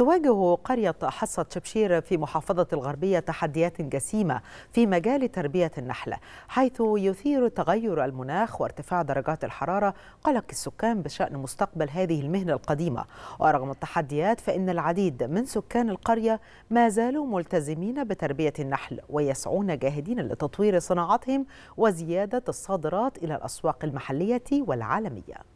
تواجه قرية حصة شبشير في محافظة الغربية تحديات جسيمة في مجال تربية النحلة، حيث يثير تغير المناخ وارتفاع درجات الحرارة قلق السكان بشأن مستقبل هذه المهنة القديمة. ورغم التحديات فإن العديد من سكان القرية ما زالوا ملتزمين بتربية النحل ويسعون جاهدين لتطوير صناعتهم وزيادة الصادرات إلى الأسواق المحلية والعالمية.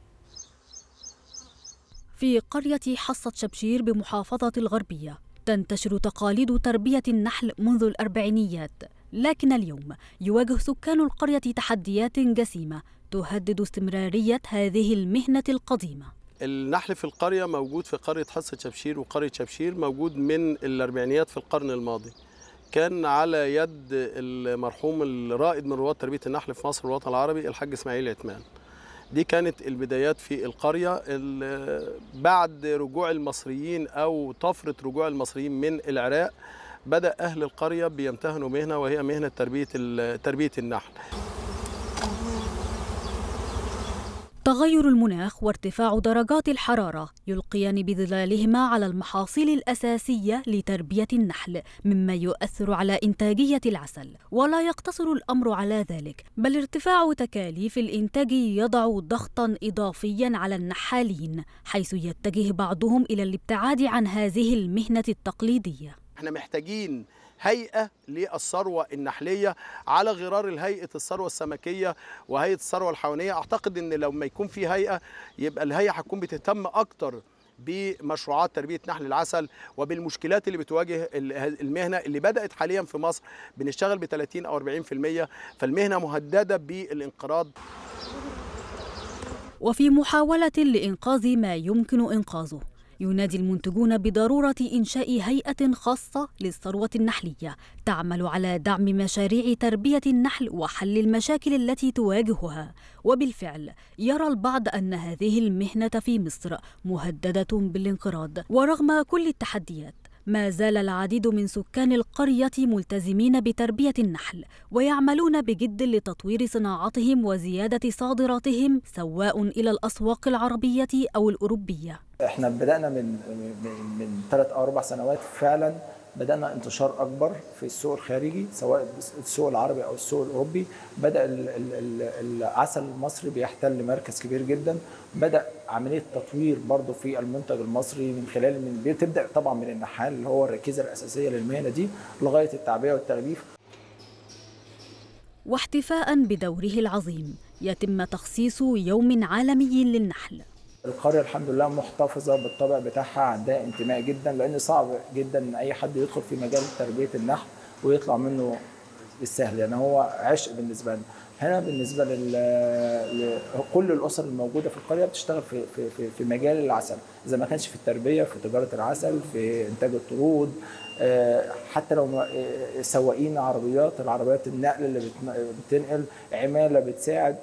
في قرية حصة شبشير بمحافظة الغربية تنتشر تقاليد تربية النحل منذ الأربعينيات، لكن اليوم يواجه سكان القرية تحديات جسيمة تهدد استمرارية هذه المهنة القديمة. النحل في القرية موجود في قرية حصة شبشير، وقرية شبشير موجود من الأربعينيات في القرن الماضي. كان على يد المرحوم الرائد من رواد تربية النحل في مصر والوطن العربي الحاج إسماعيل عثمان. دي كانت البدايات في القرية. بعد رجوع المصريين أو طفرة رجوع المصريين من العراق بدأ أهل القرية بيمتهنوا مهنة، وهي مهنة تربية النحل. تغير المناخ وارتفاع درجات الحرارة يلقيان بظلالهما على المحاصيل الأساسية لتربية النحل، مما يؤثر على إنتاجية العسل. ولا يقتصر الأمر على ذلك، بل ارتفاع تكاليف الإنتاج يضع ضغطاً إضافياً على النحالين، حيث يتجه بعضهم إلى الابتعاد عن هذه المهنة التقليدية. احنا محتاجين هيئة للثروة النحلية على غرار الهيئة الثروة السمكية وهيئة الثروة الحيوانية. أعتقد إن لو ما يكون في هيئة يبقى الهيئة هتكون بتهتم أكتر بمشروعات تربية نحل العسل وبالمشكلات اللي بتواجه المهنة اللي بدأت حاليا في مصر بنشتغل ب 30 أو 40%، فالمهنة مهددة بالانقراض. وفي محاولة لإنقاذ ما يمكن إنقاذه ينادي المنتجون بضرورة إنشاء هيئة خاصة للثروة النحلية تعمل على دعم مشاريع تربية النحل وحل المشاكل التي تواجهها. وبالفعل يرى البعض أن هذه المهنة في مصر مهددة بالانقراض، ورغم كل التحديات ما زال العديد من سكان القرية ملتزمين بتربية النحل ويعملون بجد لتطوير صناعتهم وزيادة صادراتهم سواء إلى الأسواق العربية أو الأوروبية. احنا بدأنا من 3 أو 4 سنوات فعلا بدأنا انتشار أكبر في السوق الخارجي سواء السوق العربي أو السوق الأوروبي. بدأ العسل المصري بيحتل مركز كبير جدا، بدأ عملية تطوير برضو في المنتج المصري من خلال بتبدأ طبعا من النحال اللي هو الركيزة الأساسية للمهنة دي لغاية التعبئة والتغليف. واحتفاء بدوره العظيم يتم تخصيص يوم عالمي للنحل. القرية الحمد لله محتفظة بالطابع بتاعها، ده انتماء جدا، لأن صعب جدا إن أي حد يدخل في مجال تربية النحل ويطلع منه بالسهل، يعني هو عشق بالنسبة لنا. هنا بالنسبة لكل الأسر الموجودة في القرية بتشتغل في مجال العسل، إذا ما كانش في التربية في تجارة العسل، في إنتاج الطرود، حتى لو سواقين العربيات النقل اللي بتنقل، عمالة بتساعد.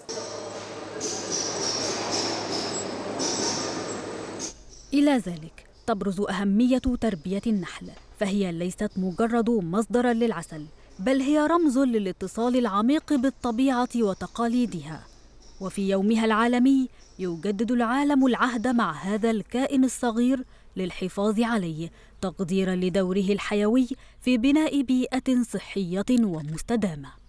إلى ذلك تبرز أهمية تربية النحل، فهي ليست مجرد مصدراً للعسل، بل هي رمز للاتصال العميق بالطبيعة وتقاليدها. وفي يومها العالمي يجدد العالم العهد مع هذا الكائن الصغير للحفاظ عليه تقديراً لدوره الحيوي في بناء بيئة صحية ومستدامة.